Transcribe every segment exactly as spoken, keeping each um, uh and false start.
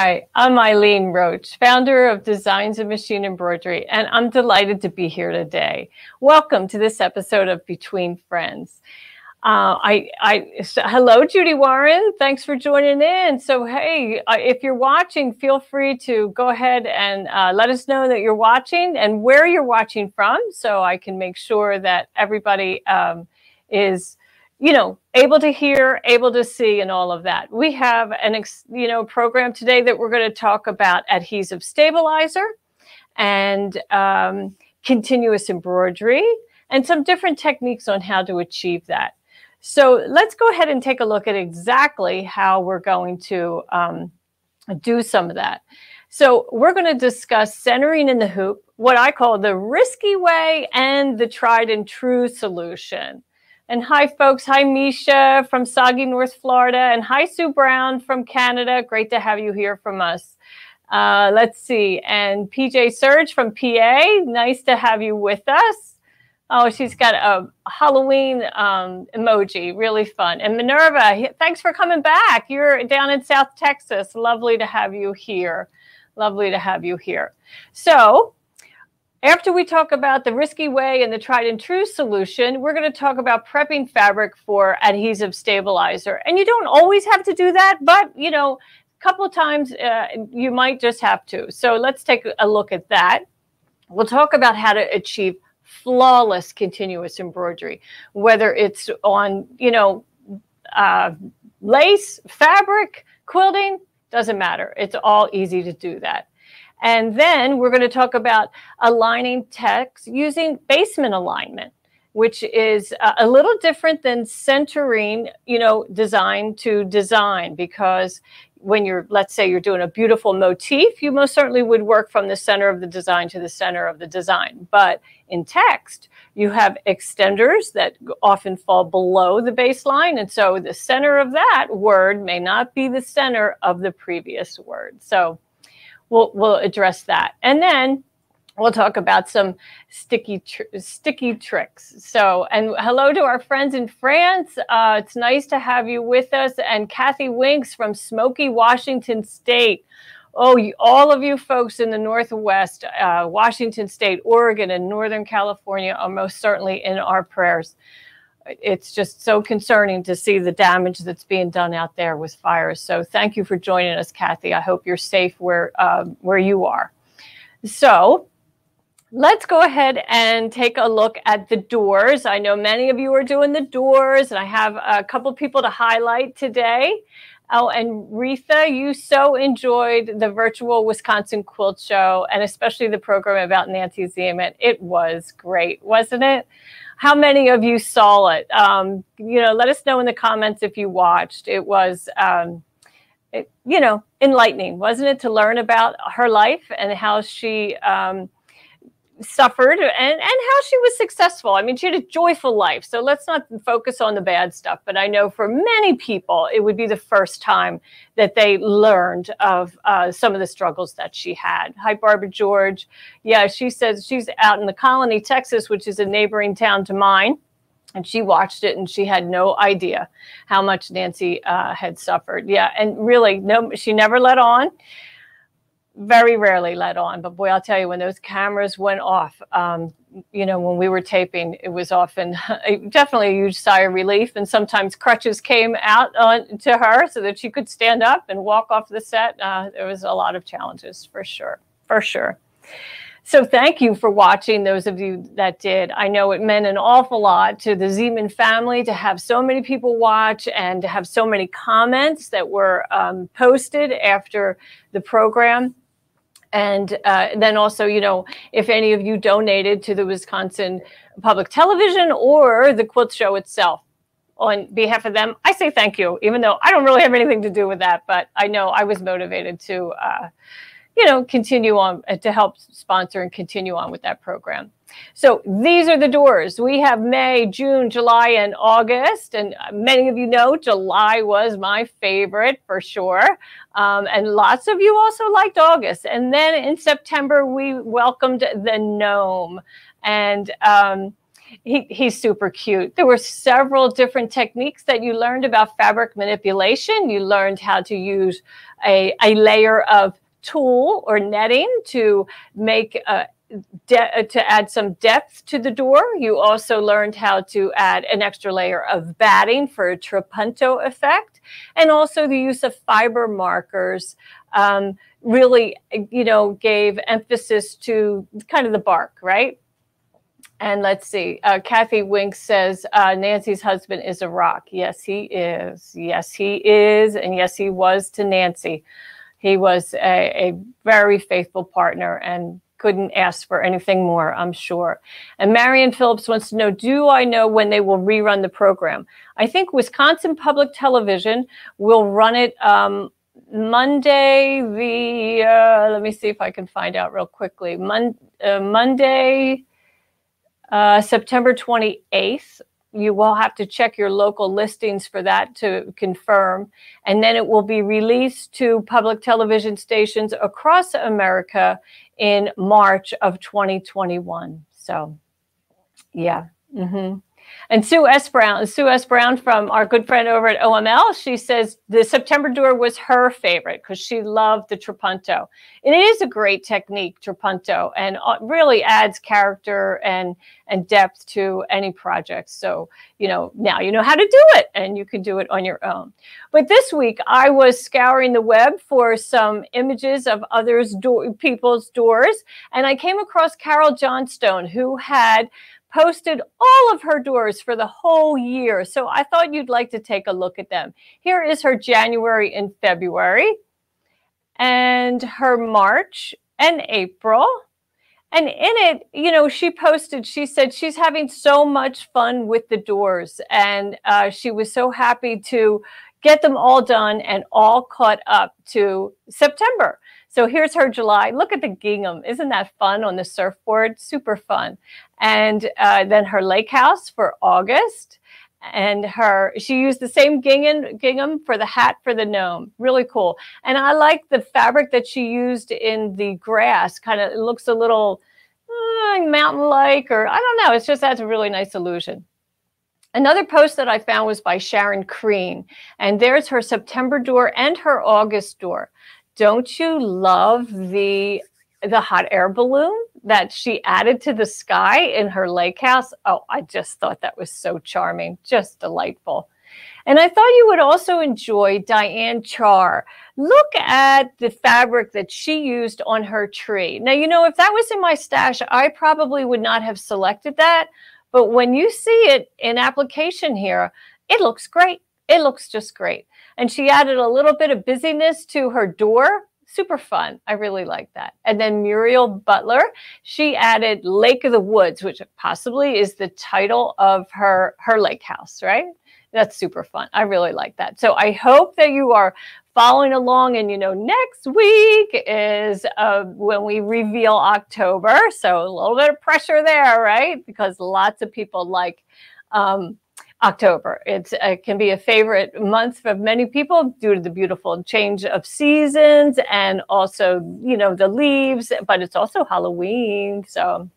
Hi, I'm Eileen Roach, founder of Designs of Machine Embroidery, and I'm delighted to be here today. Welcome to this episode of Between Friends. Uh, I, I, so hello, Judy Warren. Thanks for joining in. So, hey, uh, if you're watching, feel free to go ahead and uh, let us know that you're watching and where you're watching from, so I can make sure that everybody um, is, you know, able to hear, able to see, and all of that. We have an, ex you know, program today that we're going to talk about adhesive stabilizer and um, continuous embroidery and some different techniques on how to achieve that. So let's go ahead and take a look at exactly how we're going to um, do some of that. So we're going to discuss centering in the hoop, what I call the risky way and the tried and true solution. And hi, folks. Hi, Misha from Soggy, North Florida. And hi, Sue Brown from Canada. Great to have you here from us. Uh, let's see. And P J Surge from P A. Nice to have you with us. Oh, she's got a Halloween um, emoji. Really fun. And Minerva, thanks for coming back. You're down in South Texas. Lovely to have you here. Lovely to have you here. So, after we talk about the risky way and the tried and true solution, we're going to talk about prepping fabric for adhesive stabilizer. And you don't always have to do that, but, you know, a couple of times uh, you might just have to. So let's take a look at that. We'll talk about how to achieve flawless continuous embroidery, whether it's on, you know, uh, lace, fabric, quilting, doesn't matter. It's all easy to do that. And then we're going to talk about aligning text using basement alignment, which is a little different than centering, you know, design to design, because when you're, let's say you're doing a beautiful motif, you most certainly would work from the center of the design to the center of the design. But in text, you have extenders that often fall below the baseline. And so the center of that word may not be the center of the previous word. So We'll, we'll address that. And then we'll talk about some sticky tr sticky tricks. So, and hello to our friends in France. Uh, it's nice to have you with us. And Kathy Winks from Smoky, Washington State. Oh, you, all of you folks in the Northwest, uh, Washington State, Oregon, and Northern California are most certainly in our prayers. It's just so concerning to see the damage that's being done out there with fires. So thank you for joining us, Kathy. I hope you're safe where, uh, where you are. So let's go ahead and take a look at the doors. I know many of you are doing the doors, and I have a couple people to highlight today. Oh, and Reetha, you so enjoyed the virtual Wisconsin Quilt Show, and especially the program about Nancy Ziemet. It was great, wasn't it? How many of you saw it? Um, you know, let us know in the comments if you watched. It was, um, it, you know, enlightening, wasn't it, to learn about her life and how she um, suffered and, and how she was successful. I mean, she had a joyful life, so let's not focus on the bad stuff. But I know for many people, it would be the first time that they learned of uh, some of the struggles that she had. Hi, Barbara George. Yeah, she says she's out in the Colony, Texas, which is a neighboring town to mine. And she watched it, and she had no idea how much Nancy uh, had suffered. Yeah, and really, no, she never let on. Very rarely let on, but boy, I'll tell you, when those cameras went off, um, you know, when we were taping, it was often a, definitely a huge sigh of relief. And sometimes crutches came out on, to her so that she could stand up and walk off the set. Uh, there was a lot of challenges, for sure, for sure. So thank you for watching, those of you that did. I know it meant an awful lot to the Zieman family to have so many people watch and to have so many comments that were um, posted after the program. And uh, then also, you know, if any of you donated to the Wisconsin Public Television or the Quilt Show itself, on behalf of them, I say thank you, even though I don't really have anything to do with that. But I know I was motivated to, uh, you know, continue on uh, to help sponsor and continue on with that program. So these are the doors. We have May, June, July, and August. And many of you know July was my favorite for sure. Um, and lots of you also liked August. And then in September, we welcomed the Gnome. And um, he, he's super cute. There were several different techniques that you learned about fabric manipulation. You learned how to use a, a layer of tulle or netting to make a De to add some depth to the door. You also learned how to add an extra layer of batting for a trapunto effect, and also the use of fiber markers um, really, you know, gave emphasis to kind of the bark, right? And let's see, uh, Kathy Winks says, uh, Nancy's husband is a rock. Yes, he is. Yes, he is. And yes, he was to Nancy. He was a, a very faithful partner and couldn't ask for anything more, I'm sure. And Marion Phillips wants to know, do I know when they will rerun the program? I think Wisconsin Public Television will run it um, Monday the, uh, let me see if I can find out real quickly. Mon uh, Monday, uh, September twenty-eighth. You will have to check your local listings for that to confirm. And then it will be released to public television stations across America in March of twenty twenty-one. So, yeah. Mm-hmm. And Sue S. Brown, Sue S. Brown from our good friend over at O M L, she says the September door was her favorite because she loved the trapunto. And it is a great technique, trapunto, and really adds character and, and depth to any project. So, you know, now you know how to do it and you can do it on your own. But this week I was scouring the web for some images of others' do- people's doors, and I came across Carol Johnstone, who had posted all of her doors for the whole year. So I thought you'd like to take a look at them. Here is her January and February, and her March and April. And in it, you know, she posted, she said she's having so much fun with the doors, and uh, she was so happy to get them all done and all caught up to September. So here's her July. Look at the gingham. Isn't that fun on the surfboard? Super fun. And uh, then her lake house for August. And her, she used the same gingham, gingham for the hat for the gnome. Really cool. And I like the fabric that she used in the grass. Kind of, it looks a little uh, mountain-like, or I don't know. It's just, that's a really nice illusion. Another post that I found was by Sharon Crean. And there's her September door and her August door. Don't you love the the hot air balloon that she added to the sky in her lake house? Oh, I just thought that was so charming, just delightful. And I thought you would also enjoy Diane Char. Look at the fabric that she used on her tree. Now, you know, if that was in my stash, I probably would not have selected that. But when you see it in application here, it looks great. It looks just great. And she added a little bit of busyness to her door. Super fun. I really like that. And then Muriel Butler, she added Lake of the Woods, which possibly is the title of her, her lake house, right? That's super fun. I really like that. So I hope that you are following along, and you know, next week is uh, when we reveal October. So a little bit of pressure there, right? Because lots of people like um, October. It's, it can be a favorite month for many people due to the beautiful change of seasons and also, you know, the leaves, but it's also Halloween. So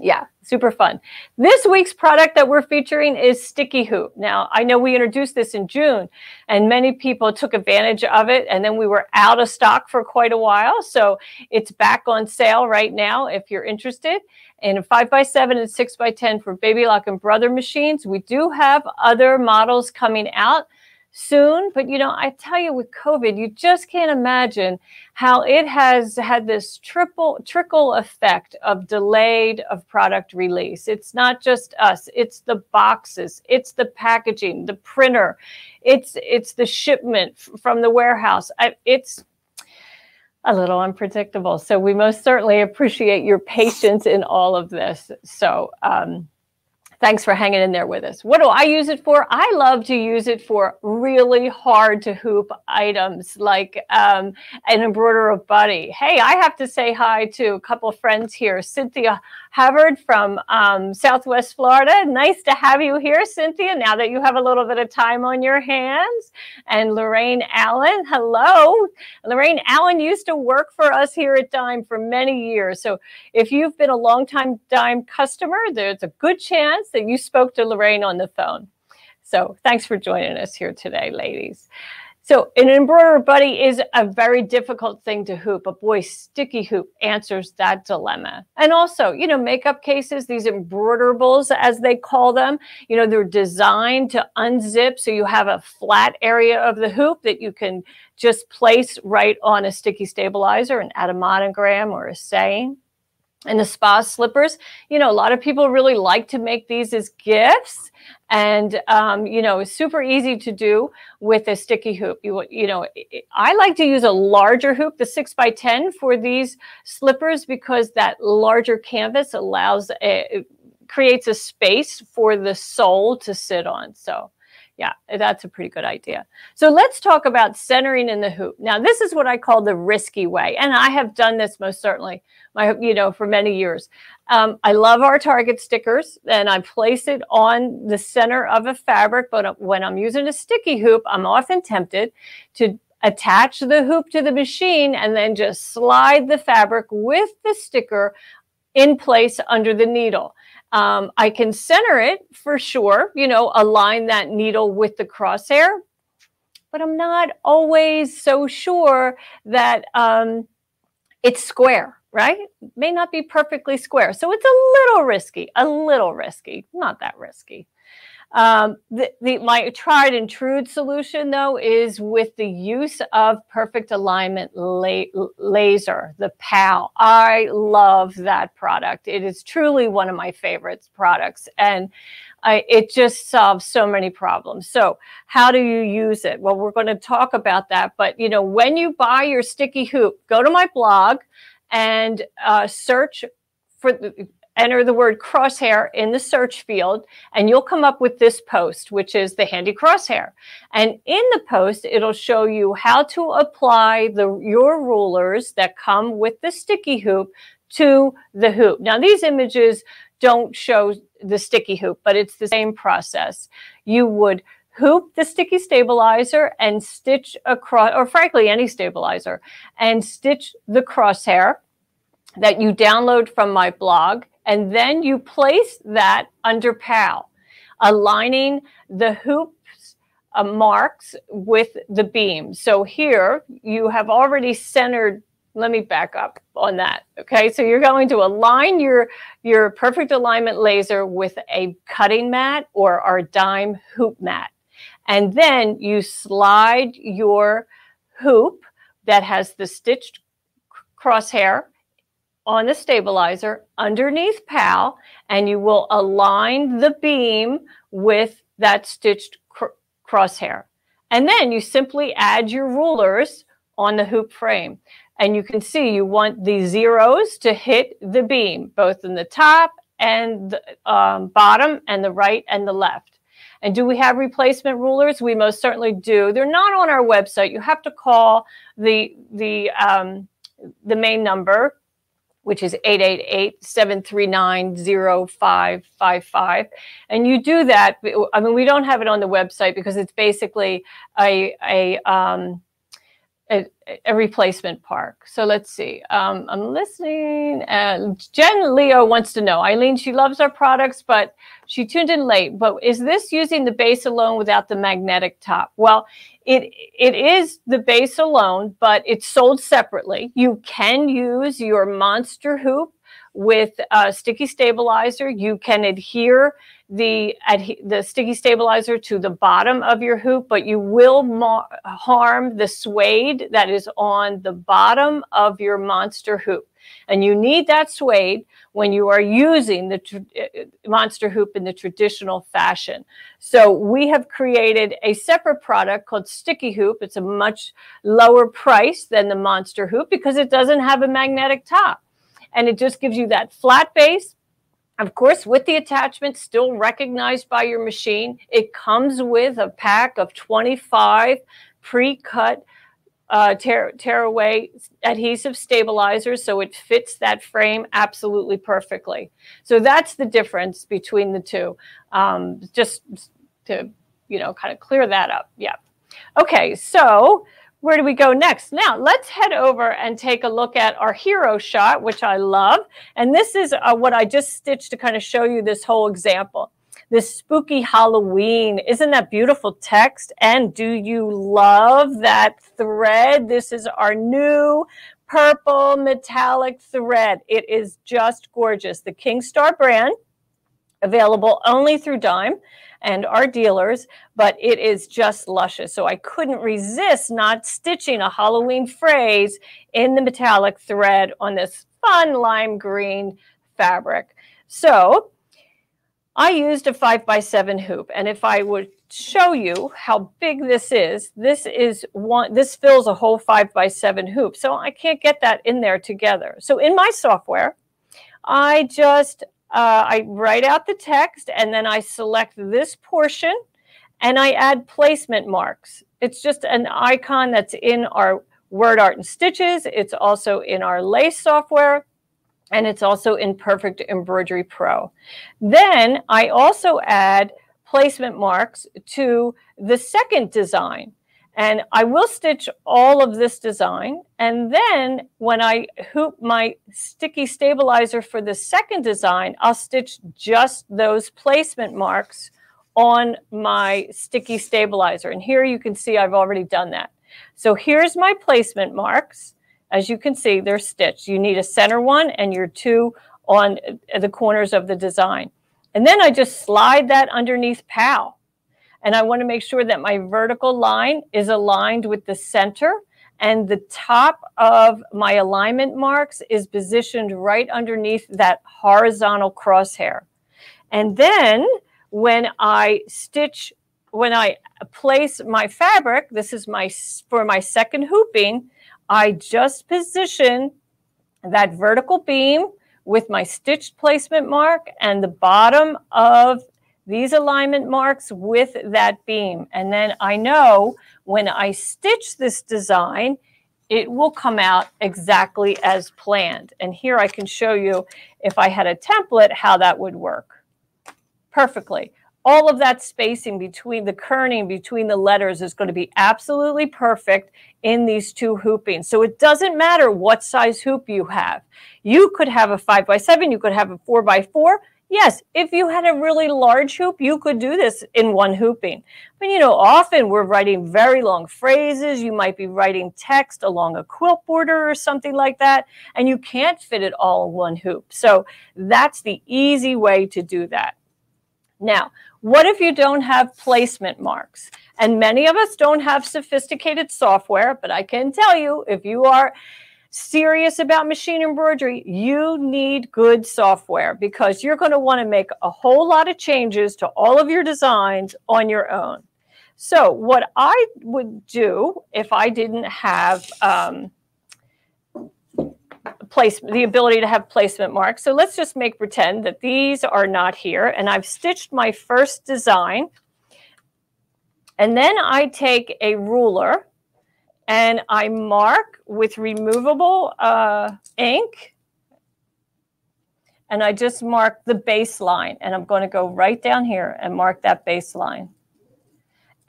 yeah, super fun. This week's product that we're featuring is Sticky Hoop. Now, I know we introduced this in June and many people took advantage of it, and then we were out of stock for quite a while. So it's back on sale right now if you're interested. And five by seven and six by ten for Baby Lock and Brother machines. We do have other models coming out soon. But, you know, I tell you, with COVID, you just can't imagine how it has had this triple trickle effect of delayed of product release. It's not just us. It's the boxes. It's the packaging, the printer. It's it's the shipment from the warehouse. I, it's a little unpredictable. So we most certainly appreciate your patience in all of this. So um, thanks for hanging in there with us. What do I use it for? I love to use it for really hard to hoop items like um, an embroider of buddy. Hey, I have to say hi to a couple of friends here. Cynthia Havard from um, Southwest Florida. Nice to have you here, Cynthia, now that you have a little bit of time on your hands. And Lorraine Allen, hello. Lorraine Allen used to work for us here at Dime for many years. So if you've been a longtime Dime customer, there's a good chance that you spoke to Lorraine on the phone. So thanks for joining us here today, ladies. So an embroiderer buddy is a very difficult thing to hoop, but boy, Sticky Hoop answers that dilemma. And also, you know, makeup cases, these embroiderables, as they call them, you know, they're designed to unzip so you have a flat area of the hoop that you can just place right on a sticky stabilizer and add a monogram or a saying. And the spa slippers, you know, a lot of people really like to make these as gifts. And, um, you know, it's super easy to do with a sticky hoop. You, you know, I like to use a larger hoop, the six by ten, for these slippers, because that larger canvas allows, a, it creates a space for the sole to sit on. So, yeah, that's a pretty good idea. So let's talk about centering in the hoop. Now, this is what I call the risky way. And I have done this most certainly, my, you know, for many years. Um, I love our Target stickers, and I place it on the center of a fabric. But when I'm using a sticky hoop, I'm often tempted to attach the hoop to the machine and then just slide the fabric with the sticker in place under the needle. Um, I can center it for sure, you know, align that needle with the crosshair, but I'm not always so sure that um, it's square, right? It may not be perfectly square. So it's a little risky, a little risky, not that risky. Um, the, the, my tried and true solution, though, is with the use of Perfect Alignment la Laser, the P A L. I love that product. It is truly one of my favorite products, and I, it just solves so many problems. So how do you use it? Well, we're going to talk about that. But, you know, when you buy your sticky hoop, go to my blog and uh, search for the... Enter the word crosshair in the search field, and you'll come up with this post, which is the handy crosshair. And in the post, it'll show you how to apply the, your rulers that come with the sticky hoop to the hoop. Now, these images don't show the sticky hoop, but it's the same process. You would hoop the sticky stabilizer and stitch across, or frankly, any stabilizer, and stitch the crosshair that you download from my blog. And then you place that under P A L, aligning the hoop's uh, marks with the beam. So here you have already centered. Let me back up on that. Okay, so you're going to align your, your Perfect Alignment Laser with a cutting mat or our Dime hoop mat. And then you slide your hoop that has the stitched crosshair on the stabilizer underneath P A L, and you will align the beam with that stitched cr crosshair. And then you simply add your rulers on the hoop frame. And you can see you want the zeros to hit the beam, both in the top and the um, bottom and the right and the left. And do we have replacement rulers? We most certainly do. They're not on our website. You have to call the, the, um, the main number, which is eight eight eight, seven three nine, zero five five five. And you do that. I mean, we don't have it on the website because it's basically a, a, um, a, a replacement park. So let's see. Um, I'm listening. Uh, Jen Leo wants to know, Eileen, she loves our products, but she tuned in late. But is this using the base alone without the magnetic top? Well, It, it is the base alone, but it's sold separately. You can use your Monster Hoop with a sticky stabilizer. You can adhere the, adhe the sticky stabilizer to the bottom of your hoop, but you will harm the suede that is on the bottom of your Monster Hoop. And you need that suede when you are using the Monster Hoop in the traditional fashion. So we have created a separate product called Sticky Hoop. It's a much lower price than the Monster Hoop because it doesn't have a magnetic top. And it just gives you that flat base. Of course, with the attachment still recognized by your machine, it comes with a pack of twenty-five pre-cut Uh, tear, tear away adhesive stabilizers, so it fits that frame absolutely perfectly. So that's the difference between the two. Um, just to, you know, kind of clear that up. Yeah. Okay, so where do we go next? Now, let's head over and take a look at our hero shot, which I love. And this is uh, what I just stitched to kind of show you this whole example. this spooky Halloween. Isn't that beautiful text? And do you love that thread? This is our new purple metallic thread. It is just gorgeous. The Kingstar brand, available only through Dime and our dealers, but it is just luscious. So I couldn't resist not stitching a Halloween phrase in the metallic thread on this fun lime green fabric. So I used a five by seven hoop, and if I would show you how big this is, this is one, this fills a whole five by seven hoop. So I can't get that in there together. So in my software, I just, uh, I write out the text, and then I select this portion and I add placement marks. It's just an icon that's in our Word Art and Stitches. It's also in our Lace software, and it's also in Perfect Embroidery Pro. Then I also add placement marks to the second design, and I will stitch all of this design. And then when I hoop my sticky stabilizer for the second design, I'll stitch just those placement marks on my sticky stabilizer. And here you can see I've already done that. So here's my placement marks. As you can see, they're stitched. You need a center one and your two on the corners of the design. And then I just slide that underneath P A L. And I want to make sure that my vertical line is aligned with the center, and the top of my alignment marks is positioned right underneath that horizontal crosshair. And then when I stitch, when I place my fabric, this is my for my second hooping, I just position that vertical beam with my stitched placement mark and the bottom of these alignment marks with that beam. And then I know when I stitch this design, it will come out exactly as planned. And here I can show you, if I had a template, how that would work perfectly. All of that spacing between the kerning, between the letters, is going to be absolutely perfect in these two hoopings. So it doesn't matter what size hoop you have. You could have a five by seven, you could have a four by four. Yes, if you had a really large hoop, you could do this in one hooping. But you know, often we're writing very long phrases. You might be writing text along a quilt border or something like that, and you can't fit it all in one hoop. So that's the easy way to do that. Now, what if you don't have placement marks? And many of us don't have sophisticated software, but I can tell you, if you are serious about machine embroidery, you need good software, because you're going to want to make a whole lot of changes to all of your designs on your own. So what I would do if I didn't have um, Place, the ability to have placement marks. So let's just make pretend that these are not here, and I've stitched my first design. And then I take a ruler and I mark with removable uh, ink, and I just mark the baseline, and I'm going to go right down here and mark that baseline.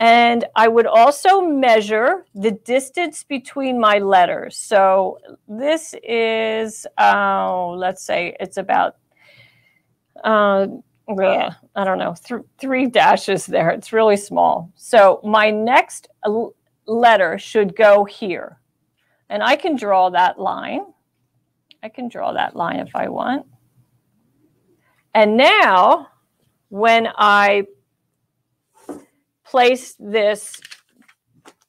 And I would also measure the distance between my letters. So this is, oh, let's say it's about, uh, yeah, I don't know, th three dashes there. It's really small. So my next letter should go here. And I can draw that line. I can draw that line if I want. And now when I place this,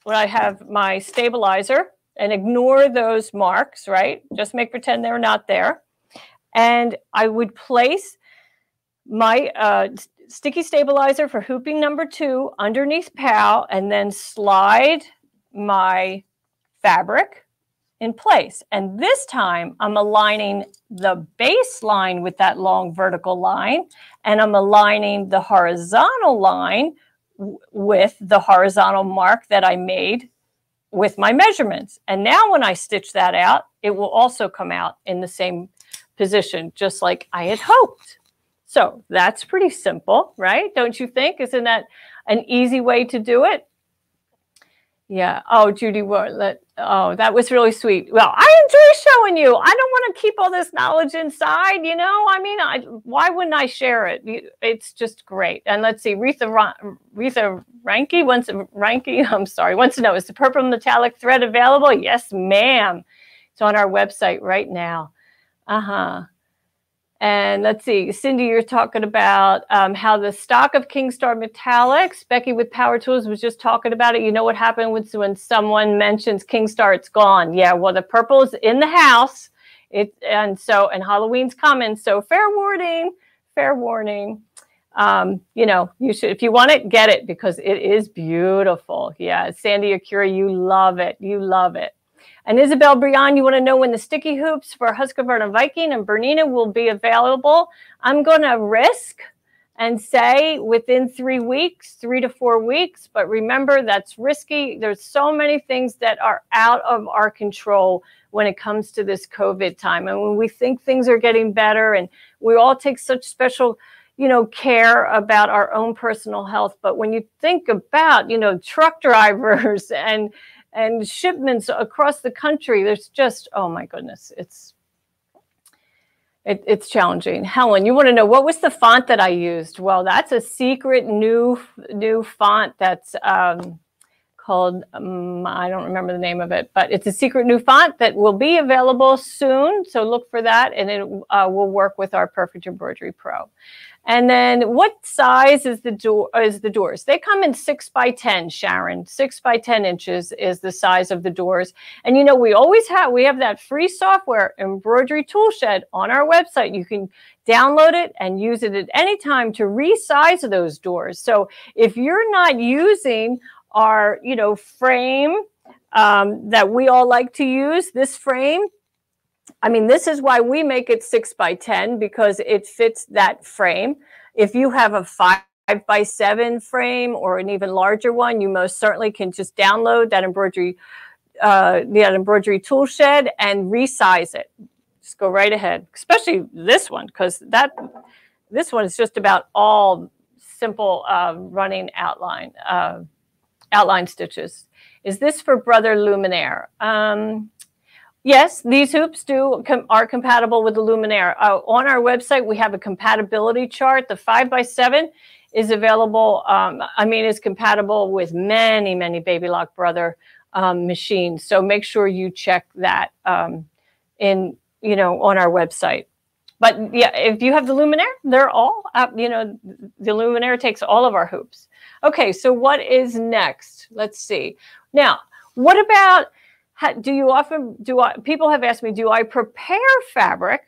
when I have my stabilizer, and ignore those marks, right? Just make pretend they're not there. And I would place my uh, sticky stabilizer for hooping number two underneath P A L, and then slide my fabric in place. And this time I'm aligning the baseline with that long vertical line, and I'm aligning the horizontal line with the horizontal mark that I made with my measurements. And now when I stitch that out, it will also come out in the same position, just like I had hoped. So that's pretty simple, right? Don't you think? Isn't that an easy way to do it? Yeah. Oh, Judy Warren. Oh, that was really sweet. Well, I enjoy showing you. I don't want to keep all this knowledge inside, you know? I mean, I, why wouldn't I share it? It's just great. And let's see, Reetha, Reetha Ranke wants, Ranke, I'm sorry, wants to know, is the purple metallic thread available? Yes, ma'am. It's on our website right now. Uh-huh. And let's see, Cindy, you're talking about um, how the stock of Kingstar Metallics, Becky with Power Tools was just talking about it. You know what happened with, when someone mentions Kingstar, it's gone. Yeah, well, the purple is in the house. It, and so, and Halloween's coming. So fair warning, fair warning. Um, you know, you should, if you want it, get it because it is beautiful. Yeah, Sandy Akira, you love it. You love it. And Isabel Brian, you want to know when the sticky hoops for Husqvarna Viking and Bernina will be available? I'm going to risk and say within three weeks, three to four weeks. But remember, that's risky. There's so many things that are out of our control when it comes to this COVID time. And when we think things are getting better and we all take such special, you know, care about our own personal health. But when you think about, you know, truck drivers and and shipments across the country, there's just, oh my goodness, it's it, it's challenging. Helen, you want to know what was the font that I used? Well, that's a secret new new font that's um, called, um, I don't remember the name of it, but it's a secret new font that will be available soon. So look for that, and it uh, will work with our Perfect Embroidery Pro. And then what size is the door is the doors? They come in six by ten, Sharon. six by ten inches is the size of the doors. And you know, we always have, we have that free software Embroidery Tool Shed on our website. You can download it and use it at any time to resize those doors. So if you're not using our, you know, frame um, that we all like to use, this frame, I mean, this is why we make it six by ten, because it fits that frame. If you have a five by seven frame or an even larger one, you most certainly can just download that embroidery, uh, that embroidery tool shed and resize it. Just go right ahead, especially this one, because that this one is just about all simple uh, running outline, uh, outline stitches. Is this for Brother Luminaire? Um, Yes, these hoops do com are compatible with the Luminaire. Uh, on our website, we have a compatibility chart. The five by seven is available, um, I mean, is compatible with many, many Baby Lock Brother um, machines. So make sure you check that um, in, you know, on our website. But yeah, if you have the Luminaire, they're all, uh, you know, the Luminaire takes all of our hoops. Okay, so what is next? Let's see. Now, what about... Do you often, do I, people have asked me, do I prepare fabric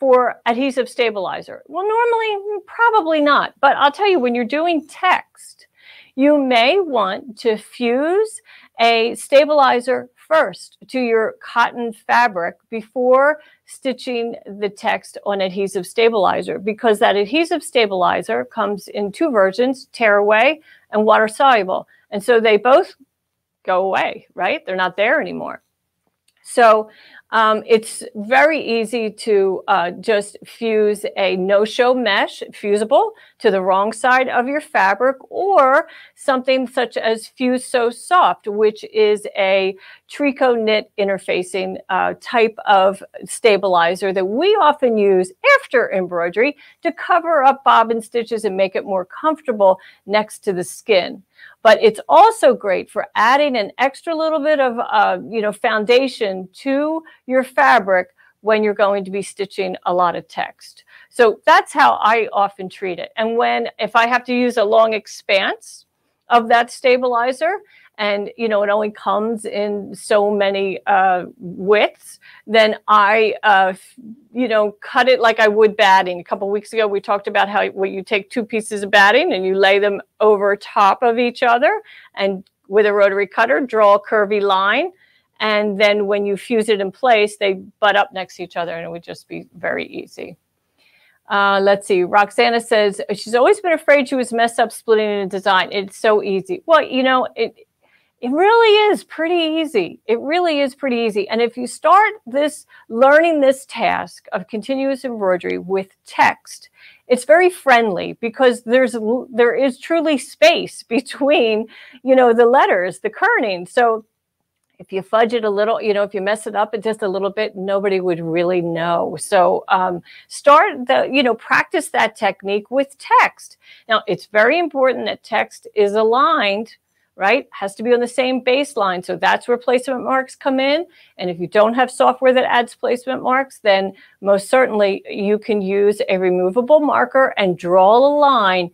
for adhesive stabilizer? Well, normally, probably not. But I'll tell you, when you're doing text, you may want to fuse a stabilizer first to your cotton fabric before stitching the text on adhesive stabilizer, because that adhesive stabilizer comes in two versions, tear-away and water-soluble. And so they both go away, right? They're not there anymore. So um, it's very easy to uh, just fuse a no-show mesh, fusible, to the wrong side of your fabric, or something such as Fuse So Soft, which is a tricot knit interfacing uh, type of stabilizer that we often use after embroidery to cover up bobbin stitches and make it more comfortable next to the skin. But it's also great for adding an extra little bit of, uh, you know, foundation to your fabric when you're going to be stitching a lot of text. So that's how I often treat it. And when, if I have to use a long expanse of that stabilizer, and, you know, it only comes in so many uh, widths, then I, uh, you know, cut it like I would batting. A couple of weeks ago, we talked about how well, you take two pieces of batting and you lay them over top of each other, and with a rotary cutter, draw a curvy line. And then when you fuse it in place, they butt up next to each other, and it would just be very easy. Uh, let's see. Roxana says, she's always been afraid she was messed up splitting in a design. It's so easy. Well, you know, it, It really is pretty easy. It really is pretty easy. And if you start this learning this task of continuous embroidery with text, it's very friendly because there's there is truly space between, you know, the letters, the kerning. So if you fudge it a little, you know, if you mess it up just a little bit, nobody would really know. So um, start the, you know, practice that technique with text. Now, it's very important that text is aligned, right? Has to be on the same baseline. So that's where placement marks come in. And if you don't have software that adds placement marks, then most certainly you can use a removable marker and draw a line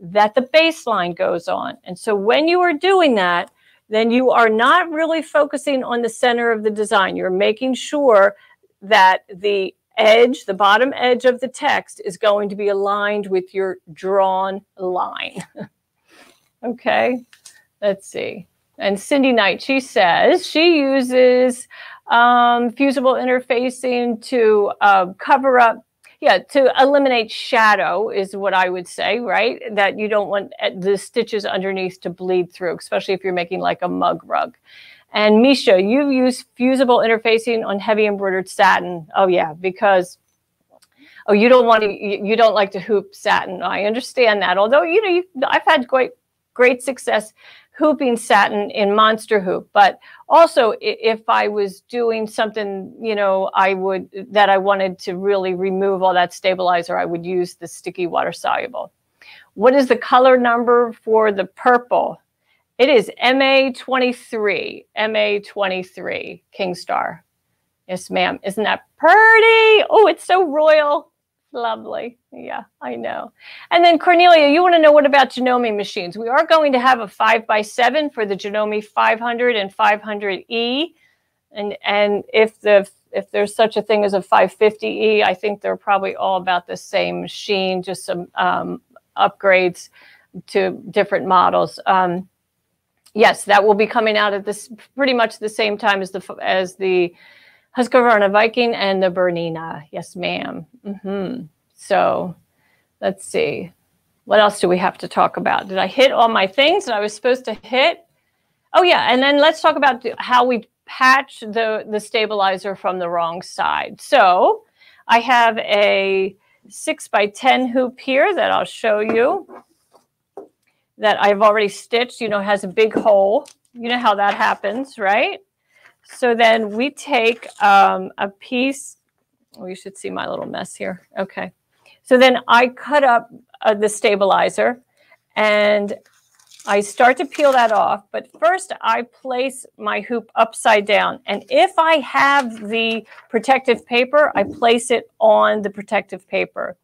that the baseline goes on. And so when you are doing that, then you are not really focusing on the center of the design. You're making sure that the edge, the bottom edge of the text is going to be aligned with your drawn line. Okay, let's see. And Cindy Knight, she says she uses um, fusible interfacing to uh, cover up, yeah, to eliminate shadow is what I would say, right? That you don't want the stitches underneath to bleed through, especially if you're making like a mug rug. And Misha, you use fusible interfacing on heavy embroidered satin. Oh yeah, because, oh, you don't want to, you don't like to hoop satin. I understand that. Although, you know, you, I've had quite great success hooping satin in Monster Hoop, but also if I was doing something, you know, I would, that I wanted to really remove all that stabilizer, I would use the sticky water soluble. What is the color number for the purple? It is M A twenty-three, M A twenty-three, Kingstar. Yes, ma'am. Isn't that pretty? Oh, it's so royal. Lovely. Yeah, I know. And then Cornelia, you want to know what about Janome machines? We are going to have a five by seven for the Janome five hundred and five hundred E. And, and if the, if there's such a thing as a five fifty E, I think they're probably all about the same machine, just some um, upgrades to different models. Um, yes, that will be coming out at this pretty much the same time as the, as the Husqvarna Viking and the Bernina. Yes, ma'am. Mm-hmm. So let's see. What else do we have to talk about? Did I hit all my things that I was supposed to hit? Oh, yeah. And then let's talk about how we patch the, the stabilizer from the wrong side. So I have a six by ten hoop here that I'll show you that I've already stitched, you know, has a big hole. You know how that happens, right? So then we take um, a piece. Oh, you should see my little mess here. Okay. So then I cut up uh, the stabilizer and I start to peel that off. But first I place my hoop upside down. And if I have the protective paper, I place it on the protective paper.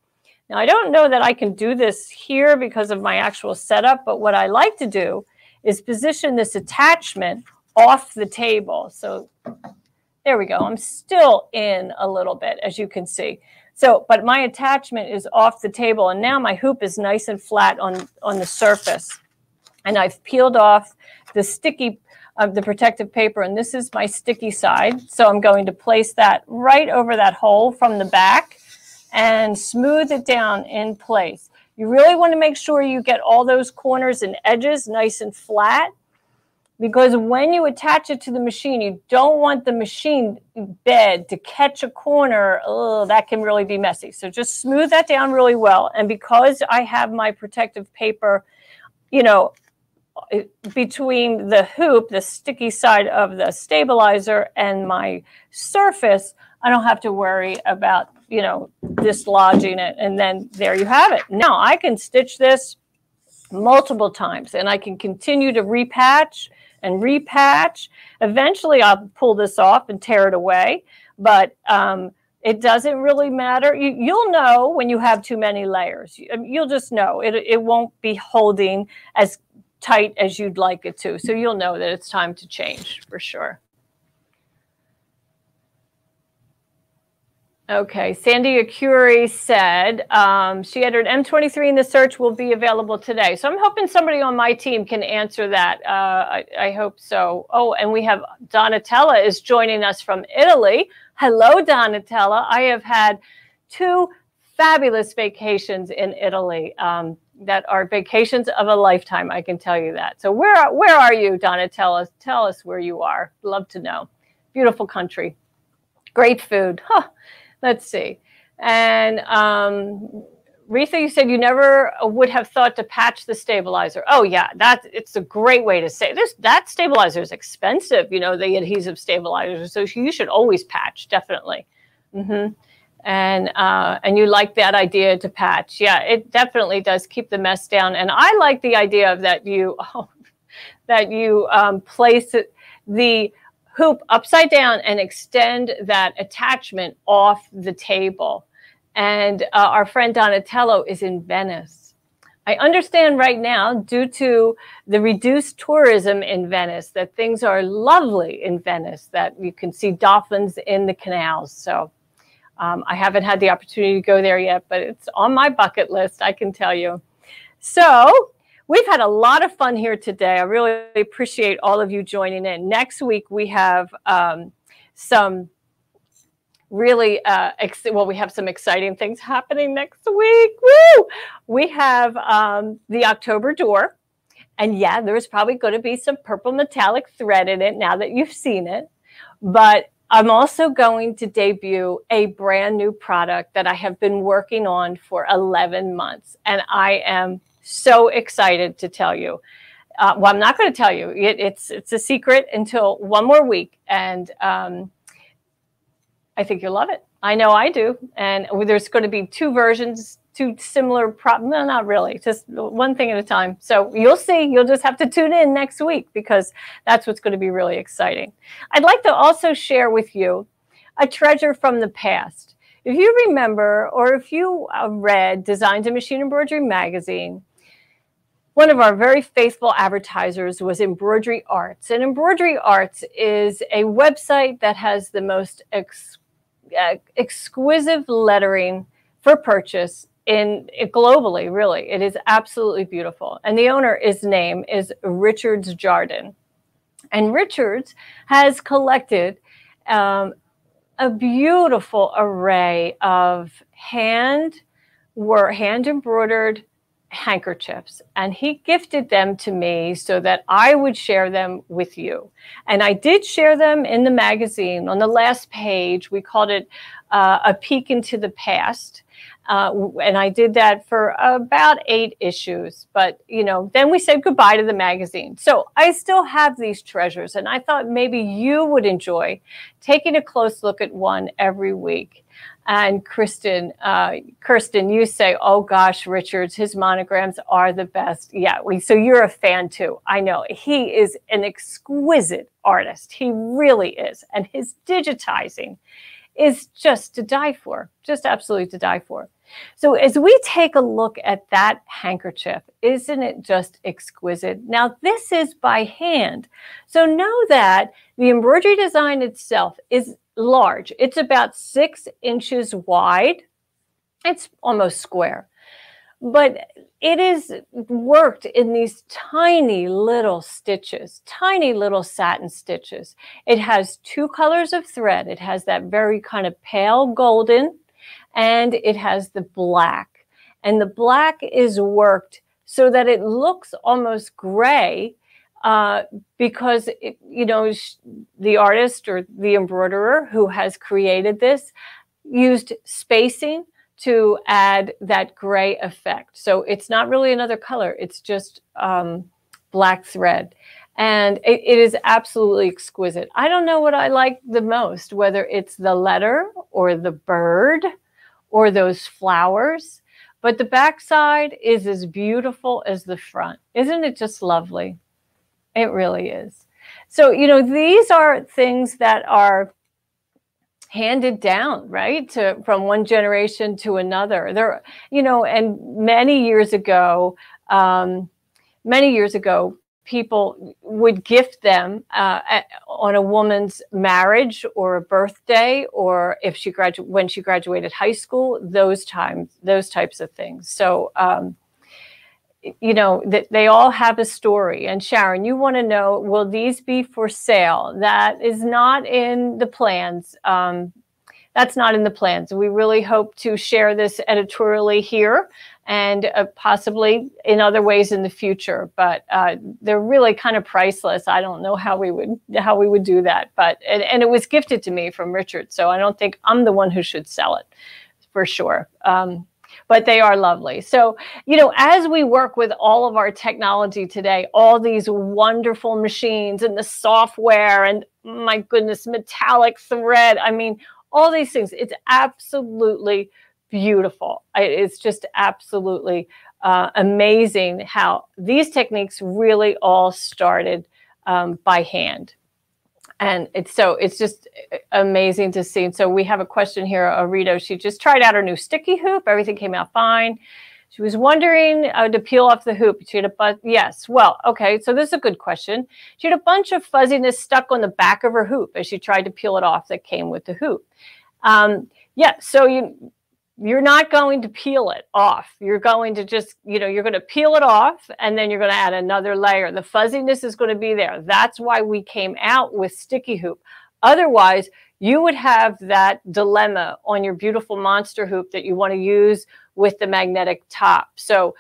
Now, I don't know that I can do this here because of my actual setup, but what I like to do is position this attachment off the table. So there we go. I'm still in a little bit, as you can see. So, but my attachment is off the table and now my hoop is nice and flat on, on the surface. And I've peeled off the sticky of uh, the protective paper, and this is my sticky side. So I'm going to place that right over that hole from the back and smooth it down in place. You really want to make sure you get all those corners and edges nice and flat, because when you attach it to the machine, you don't want the machine bed to catch a corner. Oh, that can really be messy. So just smooth that down really well. And because I have my protective paper, you know, between the hoop, the sticky side of the stabilizer and my surface, I don't have to worry about, you know, dislodging it. And then there you have it. Now I can stitch this multiple times and I can continue to repatch and repatch. Eventually I'll pull this off and tear it away, but um, it doesn't really matter. You, you'll know when you have too many layers. You, you'll just know. It, it won't be holding as tight as you'd like it to. So you'll know that it's time to change for sure. Okay, Sandy Acuri said um, she entered M twenty-three in the search, will be available today. So I'm hoping somebody on my team can answer that. Uh, I, I hope so. Oh, and we have Donatella is joining us from Italy. Hello, Donatella. I have had two fabulous vacations in Italy. Um, that are vacations of a lifetime, I can tell you that. So where, where are you, Donatella? Tell us where you are. Love to know. Beautiful country. Great food. Huh. Let's see. And um, Reetha, you said you never would have thought to patch the stabilizer. Oh, yeah. That, it's a great way to say this. That stabilizer is expensive, you know, the adhesive stabilizer. So you should always patch, definitely. Mm-hmm. And uh, and you like that idea to patch. Yeah, it definitely does keep the mess down. And I like the idea of that you oh, that you um, place it, the hoop upside down and extend that attachment off the table. And uh, our friend Donatello is in Venice. I understand right now, due to the reduced tourism in Venice, that things are lovely in Venice, that you can see dolphins in the canals. So Um, I haven't had the opportunity to go there yet, but it's on my bucket list, I can tell you. So we've had a lot of fun here today. I really appreciate all of you joining in. Next week, we have um, some really, uh, ex well, we have some exciting things happening next week. Woo! We have um, the October door. And yeah, there's probably going to be some purple metallic thread in it now that you've seen it. But I'm also going to debut a brand new product that I have been working on for eleven months. And I am so excited to tell you. Uh, well, I'm not going to tell you. It, it's, it's a secret until one more week. And um, I think you'll love it. I know I do. And there's going to be two versions, two similar problems. No, not really. Just one thing at a time. So you'll see. You'll just have to tune in next week because that's what's going to be really exciting. I'd like to also share with you a treasure from the past. If you remember, or if you read Designs of Machine Embroidery magazine, one of our very faithful advertisers was Embroidery Arts. And Embroidery Arts is a website that has the most ex uh, exquisite lettering for purchase in it globally, really. It is absolutely beautiful. And the owner, his name is Richards Jardin. And Richards has collected um, a beautiful array of hand were hand embroidered handkerchiefs. And he gifted them to me so that I would share them with you. And I did share them in the magazine on the last page. We called it uh, A Peek into the Past. Uh, and I did that for about eight issues. But, you know, then we said goodbye to the magazine. So I still have these treasures. And I thought maybe you would enjoy taking a close look at one every week. And Kristen, uh, Kirsten, you say, oh, gosh, Richards, his monograms are the best. Yeah, we, so you're a fan, too. I know. He is an exquisite artist. He really is. And his digitizing is just to die for, just absolutely to die for. So as we take a look at that handkerchief, isn't it just exquisite? Now, this is by hand. So know that the embroidery design itself is large. It's about six inches wide. It's almost square. But it is worked in these tiny little stitches, tiny little satin stitches. It has two colors of thread. It has that very kind of pale golden, and it has the black. And the black is worked so that it looks almost gray uh, because, it, you know, the artist or the embroiderer who has created this used spacing to add that gray effect. So it's not really another color. It's just um, black thread. And it, it is absolutely exquisite. I don't know what I like the most, whether it's the letter or the bird or those flowers. But the backside is as beautiful as the front. Isn't it just lovely? It really is. So, you know, these are things that are handed down, right, to from one generation to another. There, you know, and many years ago, um, many years ago, people would gift them uh, at, on a woman's marriage or a birthday, or if she gradu when she graduated high school, those times, those types of things. So, um, you know, that they all have a story. And Sharon, you want to know, will these be for sale? That is not in the plans. Um, that's not in the plans. We really hope to share this editorially here and uh, possibly in other ways in the future, but uh, they're really kind of priceless. I don't know how we would how we would do that, but and, and it was gifted to me from Richard, so I don't think I'm the one who should sell it for sure. Um, but they are lovely. So, you know, as we work with all of our technology today, all these wonderful machines and the software and my goodness, metallic thread, I mean, all these things, it's absolutely beautiful. It's just absolutely uh, amazing how these techniques really all started um, by hand. And it's so it's just amazing to see. And so we have a question here, Arito. She just tried out her new sticky hoop. Everything came out fine. She was wondering uh, to peel off the hoop. She had a bunch. Yes. Well, okay. So this is a good question. She had a bunch of fuzziness stuck on the back of her hoop as she tried to peel it off that came with the hoop. Um, yeah. So you. You're not going to peel it off. You're going to just, you know, you're going to peel it off and then you're going to add another layer. The fuzziness is going to be there. That's why we came out with Sticky Hoop. Otherwise, you would have that dilemma on your beautiful monster hoop that you want to use with the magnetic top. So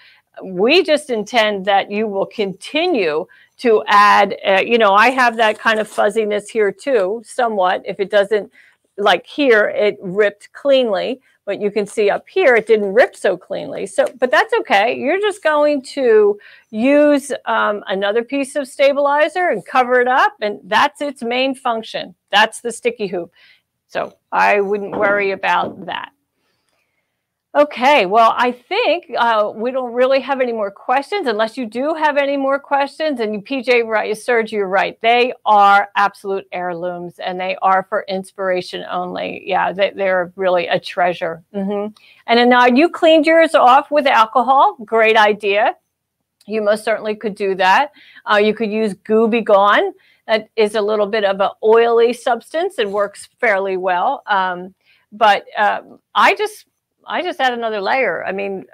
we just intend that you will continue to add, uh, you know, I have that kind of fuzziness here too, somewhat, if it doesn't, like here, it ripped cleanly. But you can see up here, it didn't rip so cleanly. So, but that's okay. You're just going to use um, another piece of stabilizer and cover it up. And that's its main function. That's the sticky hoop. So I wouldn't worry about that. Okay, well, I think uh, we don't really have any more questions, unless you do have any more questions. And you, P J, right, Serge, you're right. They are absolute heirlooms, and they are for inspiration only. Yeah, they, they're really a treasure. Mm-hmm. And Anand, you cleaned yours off with alcohol. Great idea. You most certainly could do that. Uh, you could use Goo Be Gone. That is a little bit of an oily substance. It works fairly well. Um, but uh, I just... I just add another layer. I mean,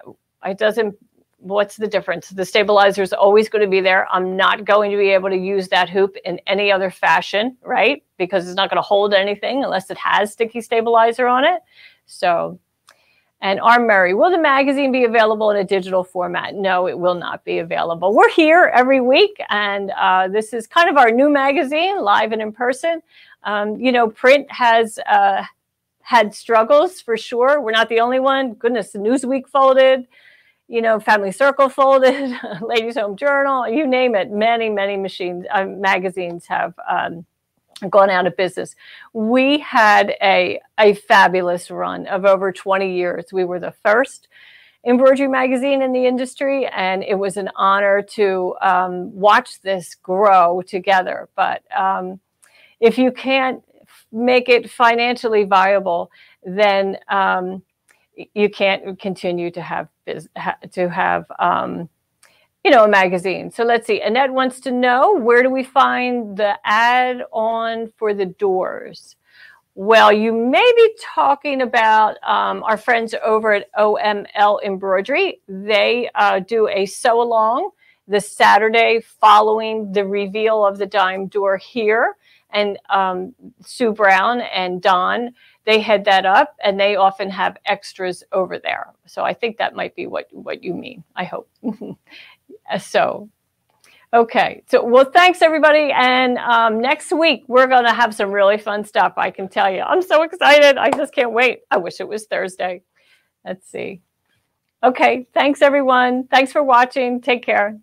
it doesn't, what's the difference? The stabilizer is always going to be there. I'm not going to be able to use that hoop in any other fashion, right? Because it's not going to hold anything unless it has sticky stabilizer on it. So, and R. Murray, will the magazine be available in a digital format? No, it will not be available. We're here every week, and uh, this is kind of our new magazine, live and in person. Um, you know, print has... Uh, had struggles for sure. We're not the only one. Goodness, the Newsweek folded, you know, Family Circle folded, Ladies Home Journal, you name it. Many, many machines, uh, magazines have um, gone out of business. We had a, a fabulous run of over twenty years. We were the first embroidery magazine in the industry, and it was an honor to um, watch this grow together. But um, if you can't make it financially viable, then um, you can't continue to have to have um, you know, a magazine. So let's see. Annette wants to know, where do we find the add-on for the doors? Well, you may be talking about um, our friends over at O M L Embroidery. They uh, do a sew-along the Saturday following the reveal of the dime door here. And um, Sue Brown and Don, they head that up, and they often have extras over there. So I think that might be what, what you mean, I hope. So, okay. So, well, thanks, everybody. And um, next week, we're going to have some really fun stuff, I can tell you. I'm so excited. I just can't wait. I wish it was Thursday. Let's see. Okay. Thanks, everyone. Thanks for watching. Take care.